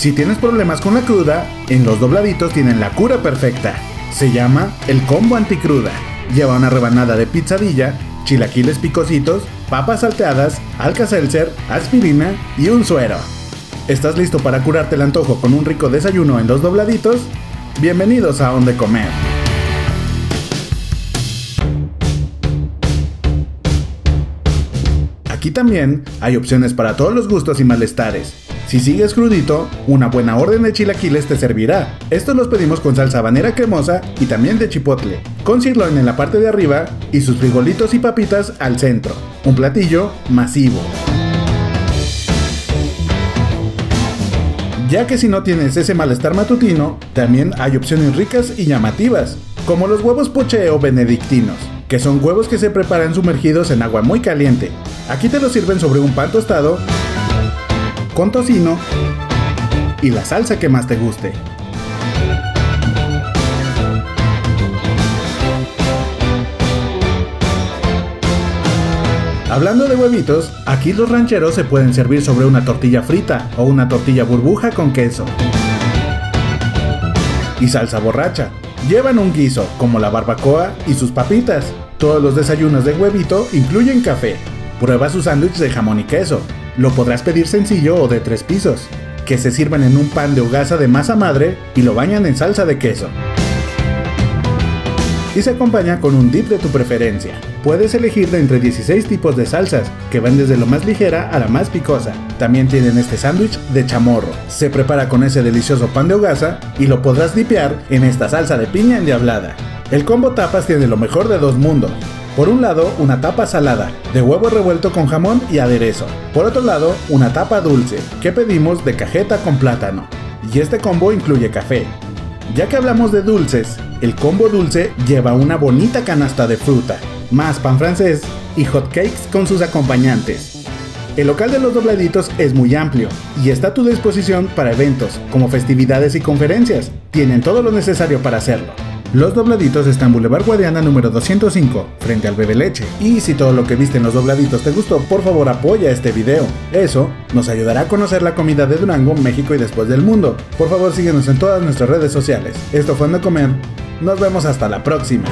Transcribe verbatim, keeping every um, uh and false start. Si tienes problemas con la cruda, en Los Dobladitos tienen la cura perfecta. Se llama el combo anticruda. Lleva una rebanada de pizzadilla, chilaquiles picositos, papas salteadas, alcacelser, aspirina y un suero. ¿Estás listo para curarte el antojo con un rico desayuno en Los Dobladitos? Bienvenidos a Onde Comer. Aquí también hay opciones para todos los gustos y malestares. Si sigues crudito, una buena orden de chilaquiles te servirá. Estos los pedimos con salsa habanera cremosa y también de chipotle, con sirloin en la parte de arriba y sus frijolitos y papitas al centro. Un platillo masivo. Ya que si no tienes ese malestar matutino, también hay opciones ricas y llamativas, como los huevos poché o benedictinos, que son huevos que se preparan sumergidos en agua muy caliente. Aquí te los sirven sobre un pan tostado, con tocino y la salsa que más te guste. Hablando de huevitos, aquí los rancheros se pueden servir sobre una tortilla frita o una tortilla burbuja con queso y salsa borracha. Llevan un guiso, como la barbacoa y sus papitas. Todos los desayunos de huevito incluyen café. Prueba su sándwich de jamón y queso. Lo podrás pedir sencillo o de tres pisos, que se sirven en un pan de hogaza de masa madre y lo bañan en salsa de queso. Y se acompaña con un dip de tu preferencia. Puedes elegir de entre dieciséis tipos de salsas, que van desde lo más ligera a la más picosa. También tienen este sándwich de chamorro. Se prepara con ese delicioso pan de hogaza y lo podrás dipear en esta salsa de piña endiablada. El combo tapas tiene lo mejor de dos mundos. Por un lado, una tapa salada, de huevo revuelto con jamón y aderezo. Por otro lado, una tapa dulce, que pedimos de cajeta con plátano. Y este combo incluye café. Ya que hablamos de dulces, el combo dulce lleva una bonita canasta de fruta, más pan francés y hotcakes con sus acompañantes. El local de Los Dobladitos es muy amplio y está a tu disposición para eventos, como festividades y conferencias. Tienen todo lo necesario para hacerlo. Los Dobladitos están en Boulevard Guadiana número doscientos cinco, frente al Bebe Leche. Y si todo lo que viste en Los Dobladitos te gustó, por favor apoya este video. Eso nos ayudará a conocer la comida de Durango, México y después del mundo. Por favor síguenos en todas nuestras redes sociales. Esto fue Onde Comer, nos vemos hasta la próxima.